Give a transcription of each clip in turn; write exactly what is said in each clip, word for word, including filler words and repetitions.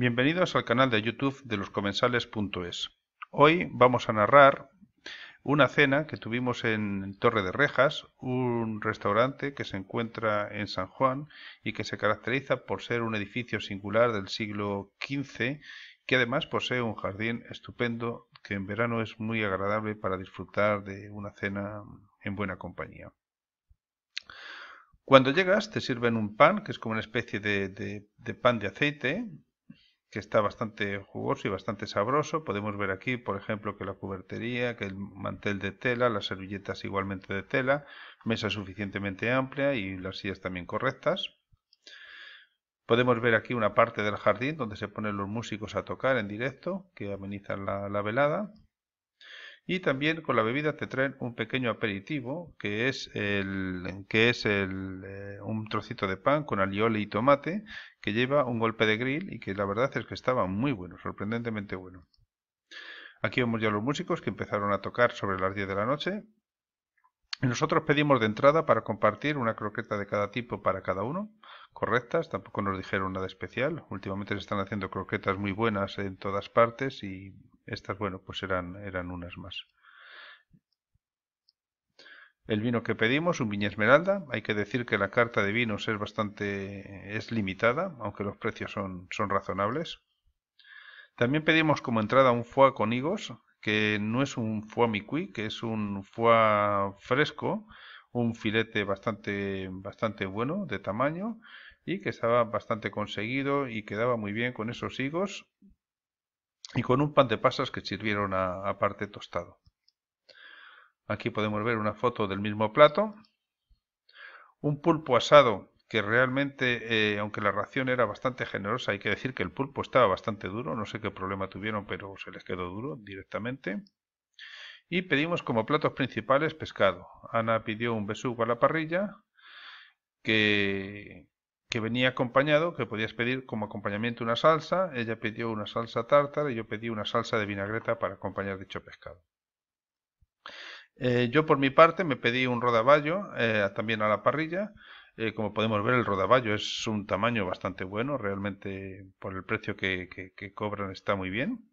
Bienvenidos al canal de YouTube de los comensales punto es. Hoy vamos a narrar una cena que tuvimos en Torre de Rejas, un restaurante que se encuentra en San Juan y que se caracteriza por ser un edificio singular del siglo quince, que además posee un jardín estupendo que en verano es muy agradable para disfrutar de una cena en buena compañía. Cuando llegas te sirven un pan, que es como una especie de, de, de pan de aceite, que está bastante jugoso y bastante sabroso. Podemos ver aquí, por ejemplo, que la cubertería, que el mantel de tela, las servilletas igualmente de tela, mesa suficientemente amplia y las sillas también correctas. Podemos ver aquí una parte del jardín donde se ponen los músicos a tocar en directo, que amenizan la, la velada. Y también con la bebida te traen un pequeño aperitivo, que es, el, que es el, eh, un trocito de pan con alioli y tomate, que lleva un golpe de grill y que la verdad es que estaba muy bueno, sorprendentemente bueno. Aquí vemos ya los músicos que empezaron a tocar sobre las diez de la noche. Y nosotros pedimos de entrada para compartir una croqueta de cada tipo para cada uno, correctas, tampoco nos dijeron nada especial. Últimamente se están haciendo croquetas muy buenas en todas partes y estas, bueno, pues eran, eran unas más. El vino que pedimos, un viña esmeralda. Hay que decir que la carta de vinos es bastante es limitada, aunque los precios son, son razonables. También pedimos como entrada un foie con higos, que no es un foie mi-cuit, que es un foie fresco, un filete bastante, bastante bueno de tamaño y que estaba bastante conseguido y quedaba muy bien con esos higos. Y con un pan de pasas que sirvieron aparte tostado. Aquí podemos ver una foto del mismo plato. Un pulpo asado que realmente, eh, aunque la ración era bastante generosa, hay que decir que el pulpo estaba bastante duro. No sé qué problema tuvieron, pero se les quedó duro directamente. Y pedimos como platos principales pescado. Ana pidió un besugo a la parrilla que... que venía acompañado, que podías pedir como acompañamiento una salsa. Ella pidió una salsa tártara y yo pedí una salsa de vinagreta para acompañar dicho pescado. Eh, yo por mi parte me pedí un rodaballo eh, también a la parrilla. Eh, como podemos ver, el rodaballo es un tamaño bastante bueno, realmente por el precio que, que, que cobran está muy bien.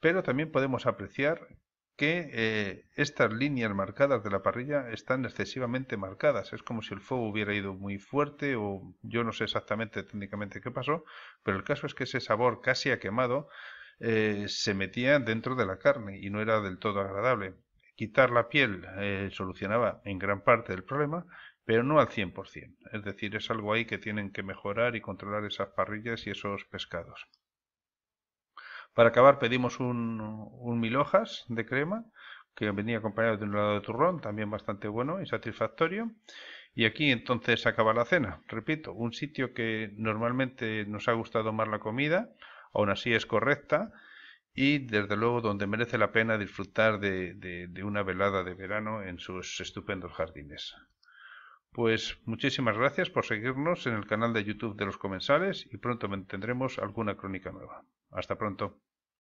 Pero también podemos apreciar que eh, estas líneas marcadas de la parrilla están excesivamente marcadas. Es como si el fuego hubiera ido muy fuerte o yo no sé exactamente técnicamente qué pasó, pero el caso es que ese sabor casi a quemado eh, se metía dentro de la carne y no era del todo agradable. Quitar la piel eh, solucionaba en gran parte el problema, pero no al cien por cien. Es decir, es algo ahí que tienen que mejorar y controlar esas parrillas y esos pescados. Para acabar pedimos un, un mil hojas de crema que venía acompañado de un helado de turrón, también bastante bueno y satisfactorio. Y aquí entonces acaba la cena. Repito, un sitio que normalmente nos ha gustado más la comida, aún así es correcta y desde luego donde merece la pena disfrutar de, de, de una velada de verano en sus estupendos jardines. Pues muchísimas gracias por seguirnos en el canal de YouTube de Los Comensales y pronto tendremos alguna crónica nueva. Hasta pronto.